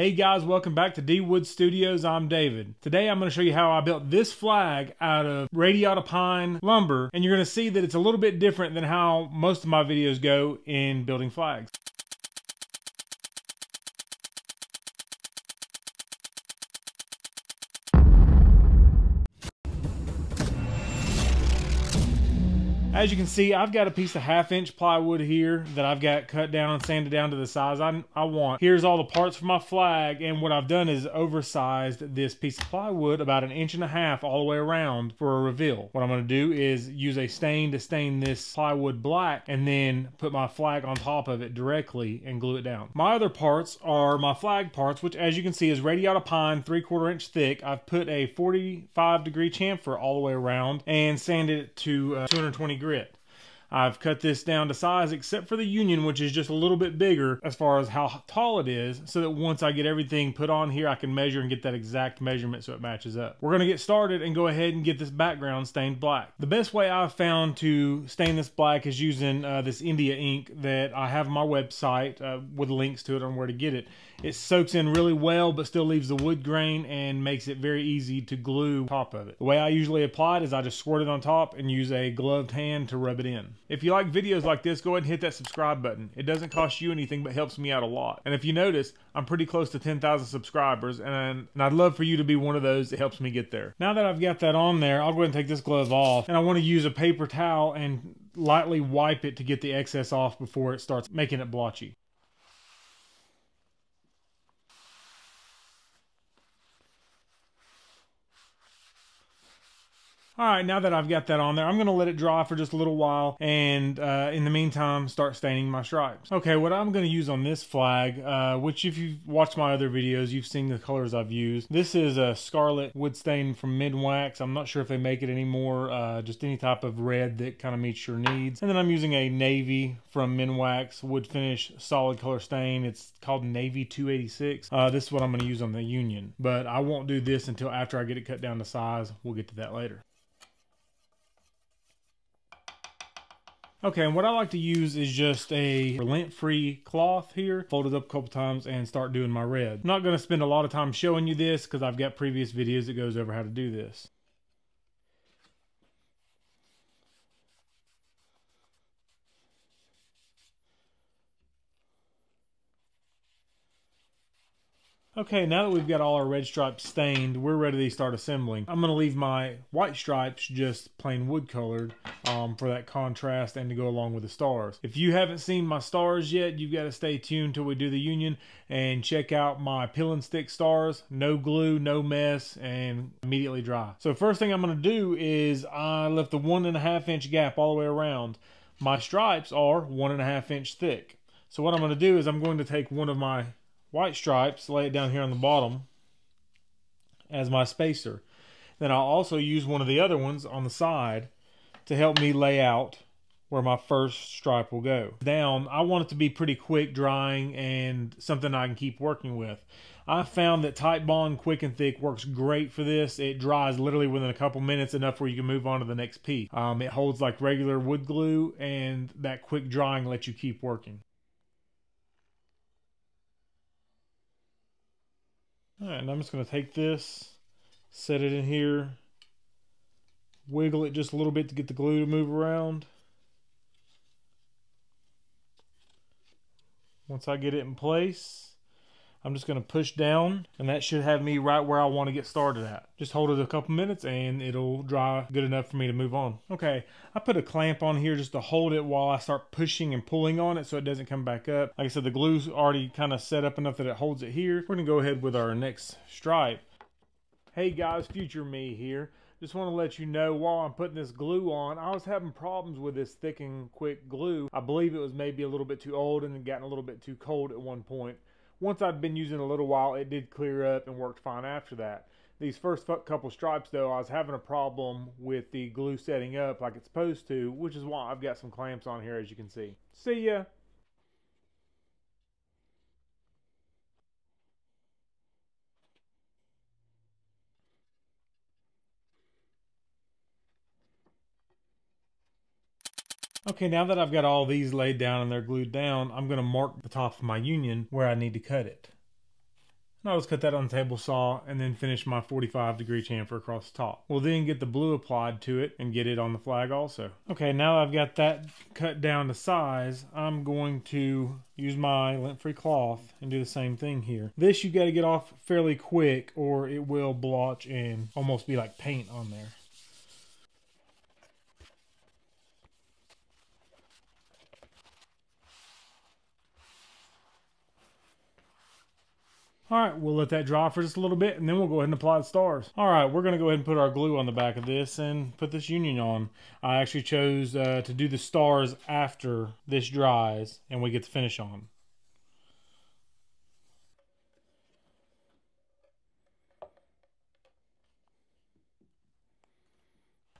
Hey guys, welcome back to D Wood Studios. I'm David. Today I'm going to show you how I built this flag out of radiata pine lumber, and you're going to see that it's a little bit different than how most of my videos go in building flags. As you can see, I've got a piece of 1/2 inch plywood here that I've got cut down and sanded down to the size I want. Here's all the parts for my flag, and what I've done is oversized this piece of plywood about 1.5 inches all the way around for a reveal. What I'm going to do is use a stain to stain this plywood black and then put my flag on top of it directly and glue it down. My other parts are my flag parts, which as you can see is radiata pine 3/4 inch thick. I've put a 45-degree chamfer all the way around and sanded it to 220 degrees. I've cut this down to size except for the union, which is just a little bit bigger as far as how tall it is, so that once I get everything put on here I can measure and get that exact measurement so it matches up. We're going to get started and go ahead and get this background stained black. The best way I've found to stain this black is using this India ink that I have on my website with links to it on where to get it. It soaks in really well but still leaves the wood grain and makes it very easy to glue on top of it. The way I usually apply it is I just squirt it on top and use a gloved hand to rub it in. If you like videos like this, go ahead and hit that subscribe button. It doesn't cost you anything but helps me out a lot. And if you notice, I'm pretty close to 10,000 subscribers and I'd love for you to be one of those that helps me get there. Now that I've got that on there, I'll go ahead and take this glove off, and I want to use a paper towel and lightly wipe it to get the excess off before it starts making it blotchy. All right, now that I've got that on there, I'm going to let it dry for just a little while and in the meantime, start staining my stripes. Okay, what I'm going to use on this flag, which if you've watched my other videos, you've seen the colors I've used. This is a Scarlet Wood Stain from Minwax. I'm not sure if they make it anymore, just any type of red that kind of meets your needs. And then I'm using a Navy from Minwax Wood Finish Solid Color Stain. It's called Navy 286. This is what I'm going to use on the union, but I won't do this until after I get it cut down to size. We'll get to that later. Okay, and what I like to use is just a lint-free cloth here, fold it up a couple times and start doing my red. I'm not going to spend a lot of time showing you this because I've got previous videos that goes over how to do this. Okay, now that we've got all our red stripes stained, we're ready to start assembling. I'm going to leave my white stripes just plain wood colored for that contrast and to go along with the stars. If you haven't seen my stars yet, you've got to stay tuned till we do the union and check out my peel and stick stars. No glue, no mess, and immediately dry. So first thing I'm going to do is I left the 1.5 inch gap all the way around. My stripes are 1.5 inch thick. So what I'm going to do is I'm going to take one of my white stripes, lay it down here on the bottom as my spacer. Then I'll also use one of the other ones on the side to help me lay out where my first stripe will go. Down, I want it to be pretty quick drying and something I can keep working with. I found that Titebond Quick and Thick works great for this. It dries literally within a couple minutes, enough where you can move on to the next piece. It holds like regular wood glue, and that quick drying lets you keep working. All right, and I'm just going to take this, set it in here, wiggle it just a little bit to get the glue to move around. Once I get it in place, I'm just going to push down, and that should have me right where I want to get started at. Just hold it a couple minutes and it'll dry good enough for me to move on. Okay, I put a clamp on here just to hold it while I start pushing and pulling on it so it doesn't come back up. Like I said, the glue's already kind of set up enough that it holds it here. We're going to go ahead with our next stripe. Hey guys, future me here. Just want to let you know while I'm putting this glue on, I was having problems with this thick and quick glue. I believe it was maybe a little bit too old and gotten a little bit too cold at one point. Once I'd been using a little while, it did clear up and worked fine after that. These first couple stripes though, I was having a problem with the glue setting up like it's supposed to, which is why I've got some clamps on here as you can see. See ya! Okay, now that I've got all these laid down and they're glued down, I'm going to mark the top of my union where I need to cut it. Now let's cut that on the table saw and then finish my 45-degree chamfer across the top. We'll then get the blue applied to it and get it on the flag also. Okay, now I've got that cut down to size, I'm going to use my lint-free cloth and do the same thing here. This you got to get off fairly quick or it will blotch and almost be like paint on there. All right, we'll let that dry for just a little bit and then we'll go ahead and apply the stars. All right, we're gonna go ahead and put our glue on the back of this and put this union on. I actually chose to do the stars after this dries and we get the finish on.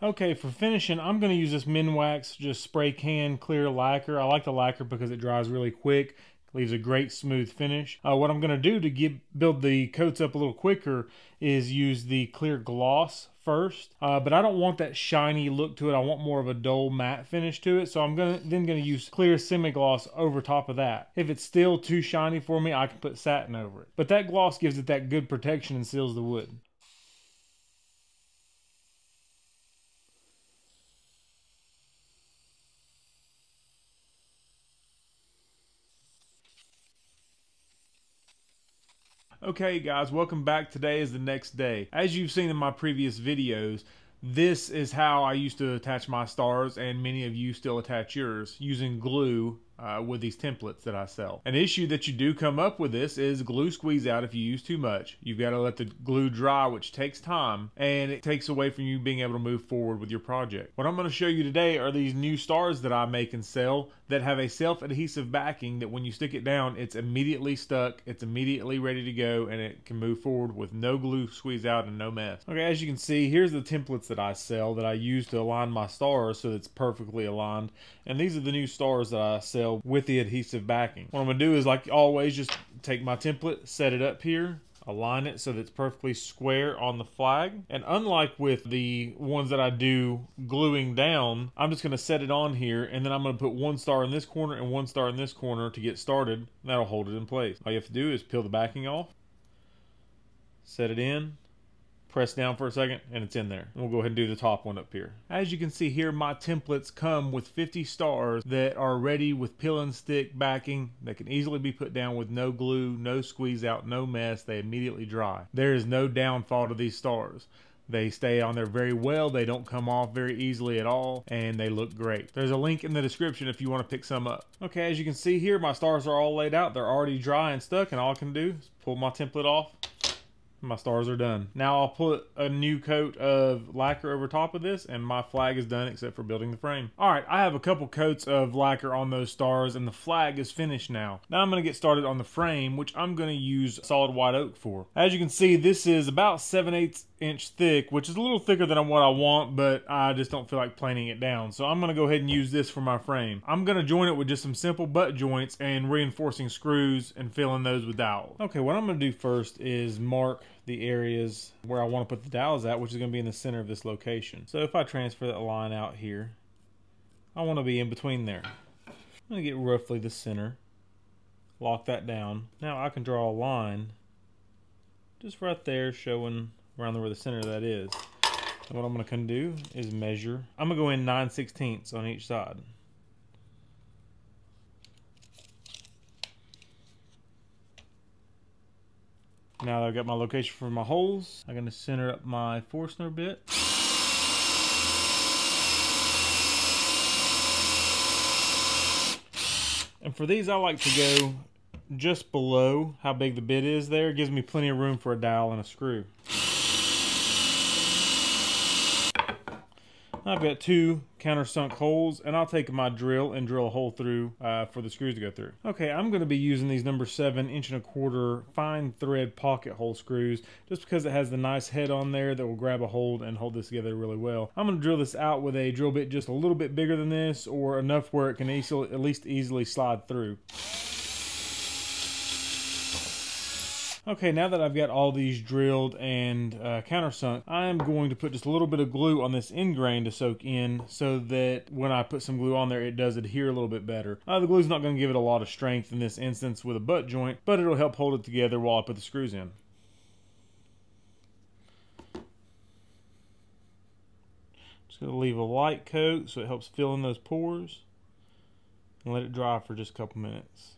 Okay, for finishing, I'm gonna use this Minwax just spray can clear lacquer. I like the lacquer because it dries really quick. Leaves a great smooth finish. What I'm gonna do to build the coats up a little quicker is use the clear gloss first, but I don't want that shiny look to it. I want more of a dull matte finish to it, so I'm then gonna use clear semi-gloss over top of that. If it's still too shiny for me, I can put satin over it. But that gloss gives it that good protection and seals the wood. Okay guys, welcome back. Today is the next day. As you've seen in my previous videos, this is how I used to attach my stars, and many of you still attach yours using glue with these templates that I sell. An issue that you do come up with this is glue squeeze out if you use too much. You've got to let the glue dry, which takes time, and it takes away from you being able to move forward with your project. What I'm going to show you today are these new stars that I make and sell that have a self-adhesive backing that when you stick it down, it's immediately stuck, it's immediately ready to go, and it can move forward with no glue squeeze out and no mess. Okay, as you can see, here's the templates that I sell that I use to align my stars so it's perfectly aligned, and these are the new stars that I sell with the adhesive backing. What I'm gonna do is, like always, just take my template, set it up here, align it so that it's perfectly square on the flag. And unlike with the ones that I do gluing down, I'm just gonna set it on here and then I'm gonna put one star in this corner and one star in this corner to get started, and that'll hold it in place. All you have to do is peel the backing off, set it in, press down for a second, and it's in there. And we'll go ahead and do the top one up here. As you can see here, my templates come with 50 stars that are ready with peel and stick backing that can easily be put down with no glue, no squeeze out, no mess. They immediately dry. There is no downfall to these stars. They stay on there very well. They don't come off very easily at all, and they look great. There's a link in the description if you want to pick some up. Okay, as you can see here, my stars are all laid out. They're already dry and stuck, and all I can do is pull my template off. My stars are done. Now I'll put a new coat of lacquer over top of this and my flag is done except for building the frame. All right, I have a couple coats of lacquer on those stars and the flag is finished now. Now I'm gonna get started on the frame, which I'm gonna use solid white oak for. As you can see, this is about 7/8 inch thick, which is a little thicker than what I want, but I just don't feel like planing it down. So I'm gonna go ahead and use this for my frame. I'm gonna join it with just some simple butt joints and reinforcing screws and filling those with dowels. Okay, what I'm gonna do first is mark the areas where I wanna put the dowels at, which is gonna be in the center of this location. So if I transfer that line out here, I wanna be in between there. I'm gonna get roughly the center, lock that down. Now I can draw a line just right there showing around where the center of that is. And what I'm gonna come do is measure. I'm gonna go in 9/16 on each side. Now that I've got my location for my holes, I'm gonna center up my Forstner bit. And for these, I like to go just below how big the bit is there. It gives me plenty of room for a dowel and a screw. I've got two countersunk holes, and I'll take my drill and drill a hole through for the screws to go through. Okay, I'm gonna be using these number 7 1/4" fine thread pocket hole screws just because it has the nice head on there that will grab a hold and hold this together really well. I'm gonna drill this out with a drill bit just a little bit bigger than this, or enough where it can at least easily slide through. Okay, now that I've got all these drilled and countersunk, I'm going to put just a little bit of glue on this end grain to soak in so that when I put some glue on there, it does adhere a little bit better. The glue's not going to give it a lot of strength in this instance with a butt joint, but it'll help hold it together while I put the screws in. Just going to leave a light coat so it helps fill in those pores and let it dry for just a couple minutes.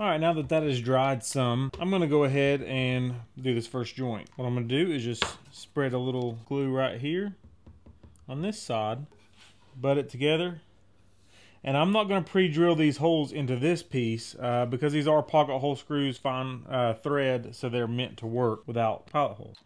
All right, now that that has dried some, I'm going to go ahead and do this first joint. What I'm going to do is just spread a little glue right here on this side, butt it together. And I'm not going to pre-drill these holes into this piece because these are pocket hole screws, fine thread, so they're meant to work without pilot holes.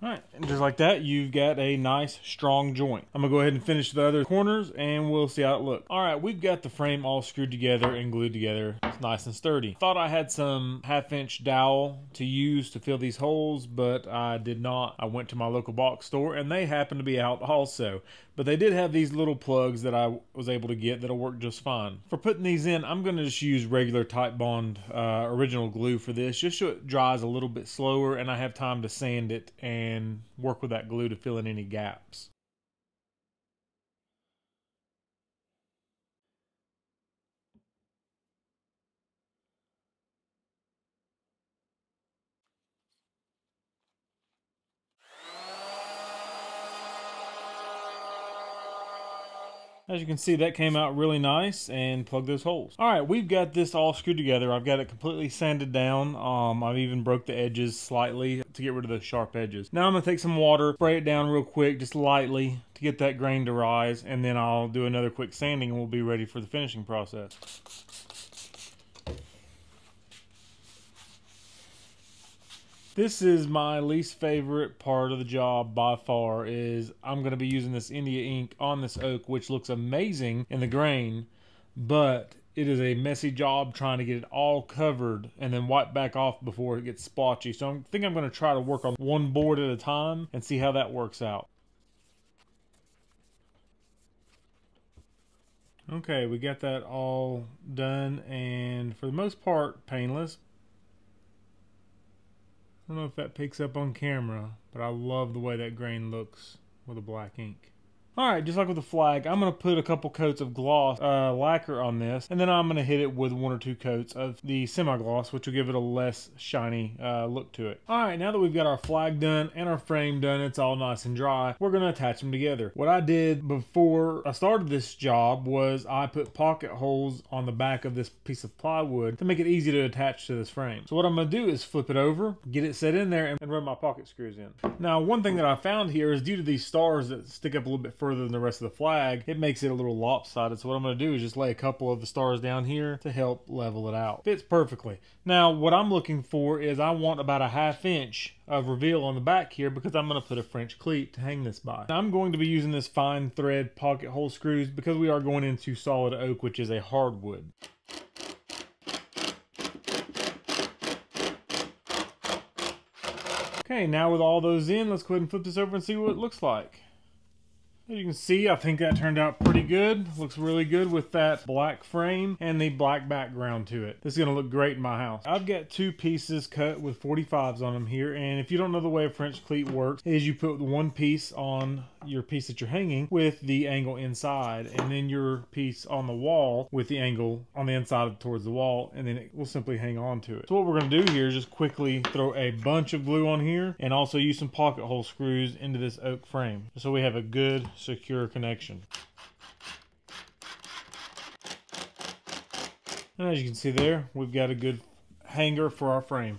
Alright, just like that, you've got a nice strong joint. I'm going to go ahead and finish the other corners and we'll see how it looks. Alright, we've got the frame all screwed together and glued together. It's nice and sturdy. Thought I had some 1/2" dowel to use to fill these holes, but I did not. I went to my local box store and they happened to be out also. But they did have these little plugs that I was able to get that'll work just fine. For putting these in, I'm going to just use regular Titebond original glue for this, just so it dries a little bit slower and I have time to sand it and work with that glue to fill in any gaps. As you can see, that came out really nice and plugged those holes. All right, we've got this all screwed together. I've got it completely sanded down. I've even broke the edges slightly to get rid of those sharp edges. Now I'm gonna take some water, spray it down real quick, just lightly to get that grain to rise, and then I'll do another quick sanding and we'll be ready for the finishing process. This is my least favorite part of the job by far. Is I'm going to be using this India ink on this oak, which looks amazing in the grain, but it is a messy job trying to get it all covered and then wipe back off before it gets splotchy. So I think I'm going to try to work on one board at a time and see how that works out. Okay, we got that all done and for the most part painless. I don't know if that picks up on camera, but I love the way that grain looks with a black ink. Alright, just like with the flag, I'm going to put a couple coats of gloss lacquer on this, and then I'm going to hit it with 1 or 2 coats of the semi-gloss, which will give it a less shiny look to it. Alright, now that we've got our flag done and our frame done, it's all nice and dry, we're going to attach them together. What I did before I started this job was I put pocket holes on the back of this piece of plywood to make it easy to attach to this frame. So what I'm going to do is flip it over, get it set in there, and run my pocket screws in. Now, one thing that I found here is due to these stars that stick up a little bit further than the rest of the flag, it makes it a little lopsided. So what I'm going to do is just lay a couple of the stars down here to help level it out. Fits perfectly. Now what I'm looking for is I want about a 1/2" of reveal on the back here because I'm going to put a French cleat to hang this by. Now, I'm going to be using this fine thread pocket hole screws because we are going into solid oak, which is a hardwood. Okay, now with all those in, let's go ahead and flip this over and see what it looks like. As you can see, I think that turned out pretty good. Looks really good with that black frame and the black background to it. This is going to look great in my house. I've got 2 pieces cut with 45s on them here. And if you don't know the way a French cleat works, is you put 1 piece on your piece that you're hanging with the angle inside, and then your piece on the wall with the angle on the inside towards the wall, and then it will simply hang on to it. So what we're going to do here is just quickly throw a bunch of glue on here and also use some pocket hole screws into this oak frame so we have a good secure connection. And as you can see there, we've got a good hanger for our frame.